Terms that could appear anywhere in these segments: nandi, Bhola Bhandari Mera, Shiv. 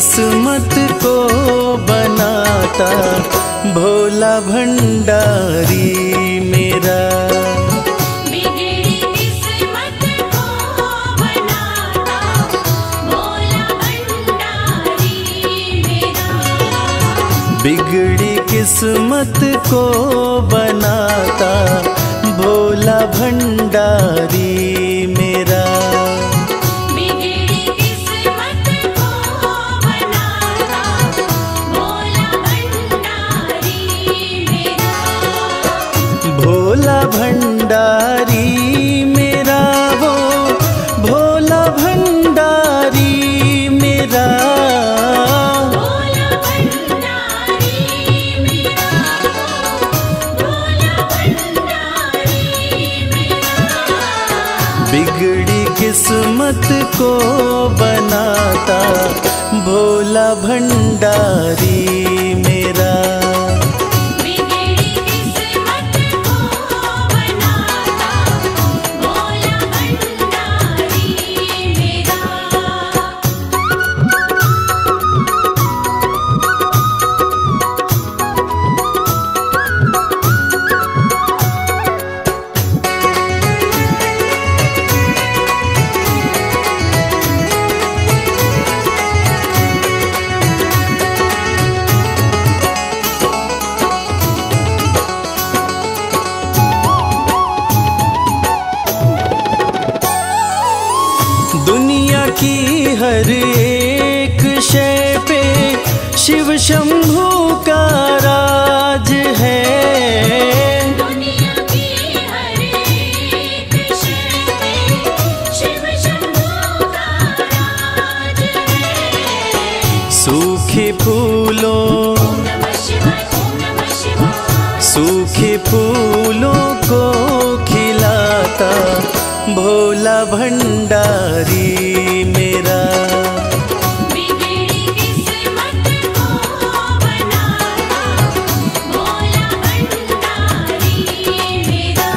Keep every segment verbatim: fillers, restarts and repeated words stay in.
किस्मत को बनाता भोला भंडारी मेरा। बिगड़ी किस्मत को बनाता भोला भंडारी मेरा। बिगड़ी किस्मत को बनाता भोला भंडारी मेरा। भोला भंडारी मेरा वो भोला भंडारी मेरा। बिगड़ी किस्मत को बनाता भोला भंडारी मेरा। बिगड़ी किस्मत को बनाता भोला भंडारी मेरा। दुनिया की हर एक शय पे शिव शंभू का राज है। दुनिया की हर एक शय पे शिव शंभू का राज है। सूखे फूलों सूखे फूलों को खिलाता भोला भंडारी मेरा। बिगड़ी किस्मत को बनाता भोला भंडारी मेरा।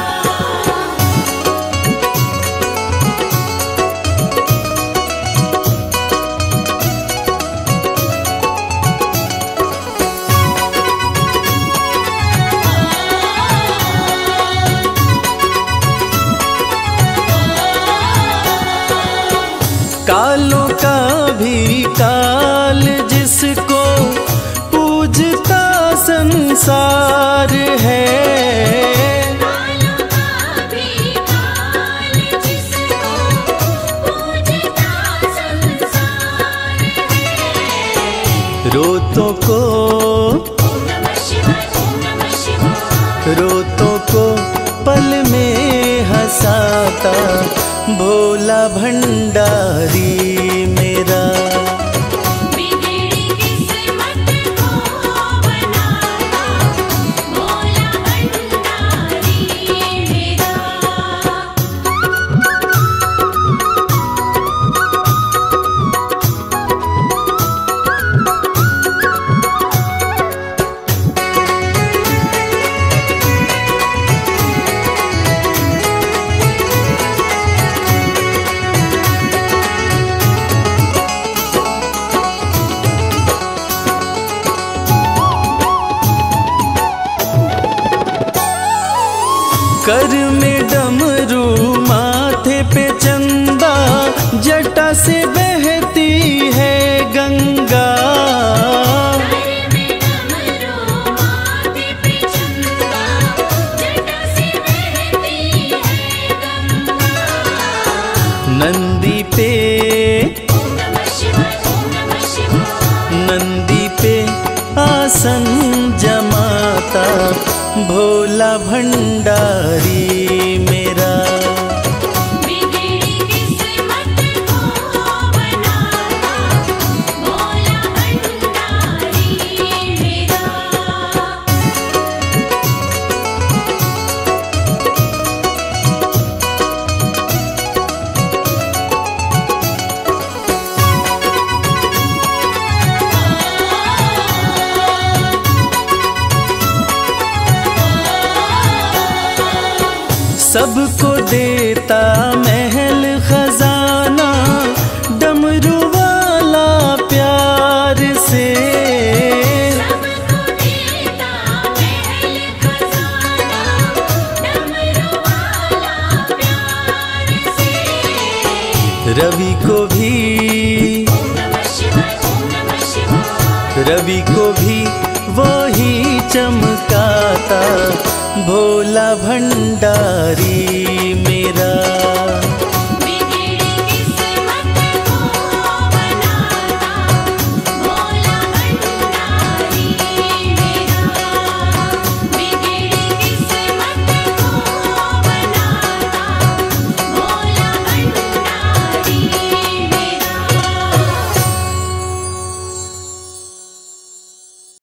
कालों का भी काल जिसको पूजता संसार है। कालों का भी काल जिसको पूजता संसार है। रोतों को रोतों को पल में हंसाता भोला भंडारी मेरा। बिगड़ी किस्मत को बनाता भोला भंडारी मेरा। कर में डमरू माथे पे चंदा जटा से बहती है गंगा। कर में डमरू माथे पे चंदा जटा से बहती है गंगा। नंदी पे नंदी पे आसन जमाता भोला भंडारी मेरा। बिगड़ी किस्मत को बनाता भोला भंडारी मेरा। सब रवि को भी रवि को भी वो ही चमकाता भोला भंडारी मेरा।